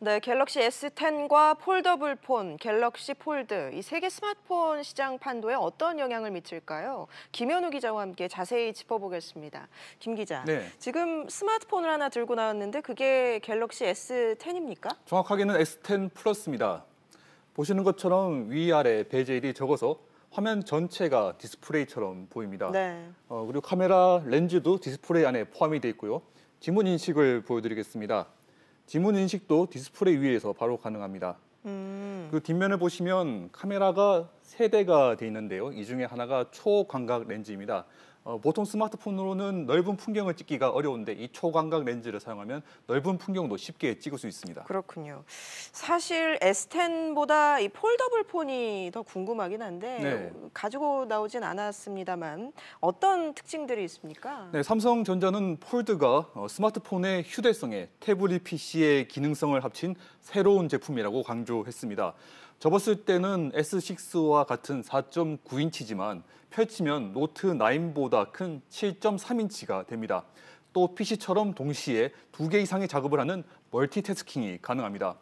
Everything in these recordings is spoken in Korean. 네, 갤럭시 S10과 폴더블 폰, 갤럭시 폴드, 이 세계 스마트폰 시장 판도에 어떤 영향을 미칠까요? 김현우 기자와 함께 자세히 짚어보겠습니다. 김 기자, 네. 지금 스마트폰을 하나 들고 나왔는데 그게 갤럭시 S10입니까? 정확하게는 S10 플러스입니다. 보시는 것처럼 위아래 베젤이 적어서 화면 전체가 디스플레이처럼 보입니다. 네. 그리고 카메라, 렌즈도 디스플레이 안에 포함이 되어 있고요. 지문 인식을 보여드리겠습니다. 지문 인식도 디스플레이 위에서 바로 가능합니다. 그 뒷면을 보시면 카메라가 3대가 돼 있는데요. 이 중에 하나가 초광각 렌즈입니다. 보통 스마트폰으로는 넓은 풍경을 찍기가 어려운데 이 초광각 렌즈를 사용하면 넓은 풍경도 쉽게 찍을 수 있습니다. 그렇군요. 사실 S10보다 이 폴더블 폰이 더 궁금하긴 한데 네. 가지고 나오진 않았습니다만 어떤 특징들이 있습니까? 네, 삼성전자는 폴드가 스마트폰의 휴대성에 태블릿 PC의 기능성을 합친 새로운 제품이라고 강조했습니다. 접었을 때는 S6와 같은 4.9인치지만 펼치면 노트 9보다 큰 7.3인치가 됩니다. 또 PC처럼 동시에 2개 이상의 작업을 하는 멀티태스킹이 가능합니다.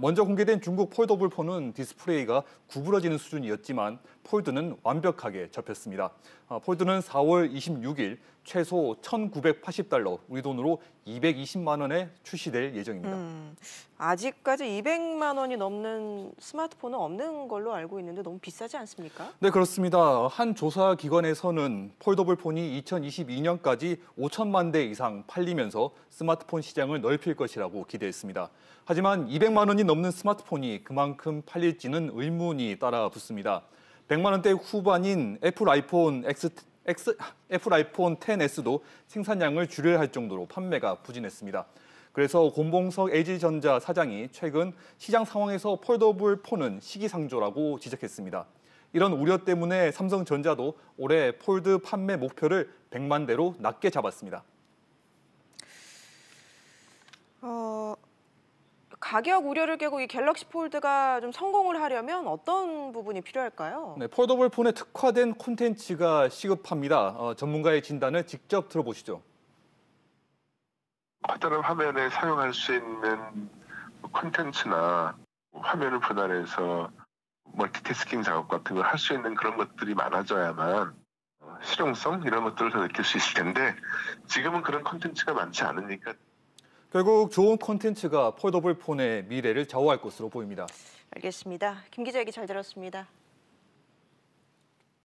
먼저 공개된 중국 폴더블 폰은 디스플레이가 구부러지는 수준이었지만 폴드는 완벽하게 접혔습니다. 폴드는 4월 26일 최소 1,980달러, 우리 돈으로 220만 원에 출시될 예정입니다. 아직까지 200만 원이 넘는 스마트폰은 없는 걸로 알고 있는데 너무 비싸지 않습니까? 네, 그렇습니다. 한 조사기관에서는 폴더블 폰이 2022년까지 5천만 대 이상 팔리면서 스마트폰 시장을 넓힐 것이라고 기대했습니다. 하지만 200만 원이 넘는 스마트폰이 그만큼 팔릴지는 의문이 따라붙습니다. 100만 원대 후반인 애플 아이폰 애플 아이폰 XS도 생산량을 줄여야 할 정도로 판매가 부진했습니다. 그래서 곤봉석 LG전자 사장이 최근 시장 상황에서 폴더블 폰은 시기상조라고 지적했습니다. 이런 우려 때문에 삼성전자도 올해 폴드 판매 목표를 100만 대로 낮게 잡았습니다. 가격 우려를 깨고 이 갤럭시 폴드가 좀 성공을 하려면 어떤 부분이 필요할까요? 네, 폴더블 폰에 특화된 콘텐츠가 시급합니다. 전문가의 진단을 직접 들어보시죠. 커다란 화면에 사용할 수 있는 콘텐츠나 화면을 분할해서 멀티태스킹 작업 같은 걸 할 수 있는 그런 것들이 많아져야만 실용성 이런 것들을 더 느낄 수 있을 텐데 지금은 그런 콘텐츠가 많지 않으니까 결국 좋은 콘텐츠가 폴더블 폰의 미래를 좌우할 것으로 보입니다. 알겠습니다. 김 기자 얘기 잘 들었습니다.